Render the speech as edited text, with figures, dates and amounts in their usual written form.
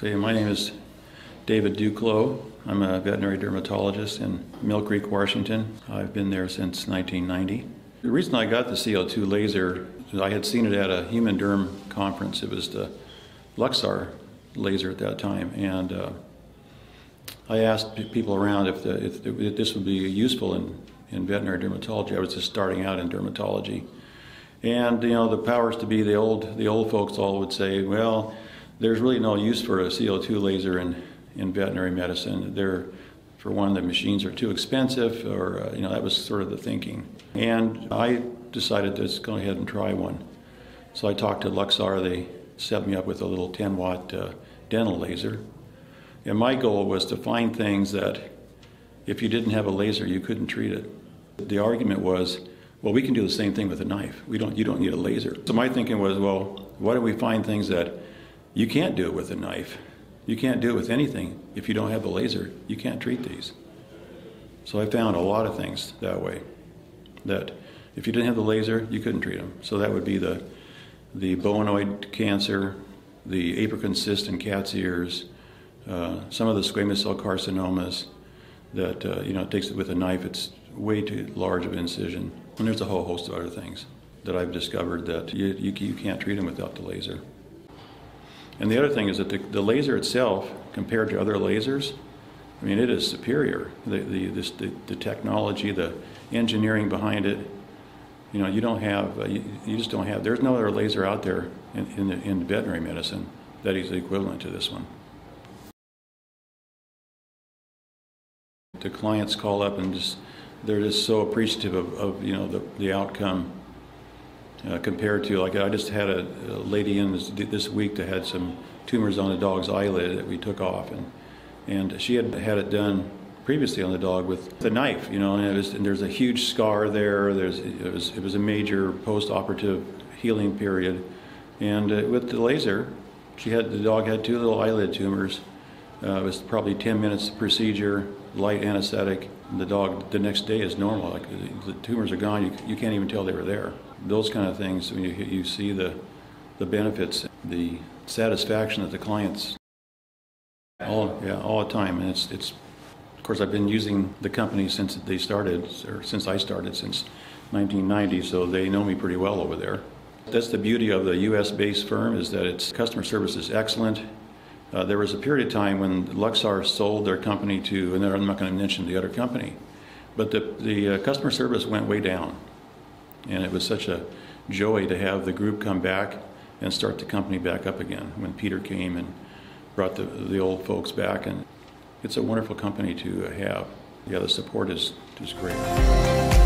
See, my name is David Duclos. I'm a veterinary dermatologist in Mill Creek, Washington. I've been there since 1990. The reason I got the CO2 laser is I had seen it at a human derm conference. It was the Luxar laser at that time, and I asked people around if this would be useful in veterinary dermatology. I was just starting out in dermatology, and you know, the powers to be, the old folks all would say, well, there's really no use for a CO2 laser in veterinary medicine. For one, the machines are too expensive, or you know, that was sort of the thinking. And I decided to just go ahead and try one. So I talked to Luxar. They set me up with a little 10-watt dental laser. And my goal was to find things that, if you didn't have a laser, you couldn't treat it. The argument was, well, we can do the same thing with a knife. You don't need a laser. So my thinking was, well, why don't we find things that you can't do with a knife? You can't do it with anything. If you don't have a laser, you can't treat these. So I found a lot of things that way, that if you didn't have the laser, you couldn't treat them. So that would be the bowenoid cancer, the apocrine cyst in cat's ears, some of the squamous cell carcinomas that, you know, it takes it with a knife. It's way too large of an incision. And there's a whole host of other things that I've discovered that you can't treat them without the laser. And the other thing is that the laser itself, compared to other lasers, I mean, it is superior. The technology, the engineering behind it, you know, you just don't have, there's no other laser out there in veterinary medicine that is equivalent to this one. The clients call up and they're just so appreciative of you know, the outcome. Compared to, like, I just had a lady in this week that had some tumors on the dog's eyelid that we took off, and she had it done previously on the dog with the knife, you know, and there's a huge scar there. It was a major post-operative healing period, and with the laser, the dog had two little eyelid tumors. It was probably 10 minutes procedure, light anesthetic. The dog the next day is normal. Like, the tumors are gone. You can't even tell they were there. Those kind of things. I mean, you see the benefits, the satisfaction of the clients. All the time. And it's of course, I've been using the company since I started since 1990. So they know me pretty well over there. That's the beauty of the U.S.-based firm, is that its customer service is excellent. There was a period of time when Luxar sold their company to, and I'm not going to mention the other company, but the customer service went way down. And it was such a joy to have the group come back and start the company back up again when Peter came and brought the old folks back. And it's a wonderful company to have. Yeah, the support is great.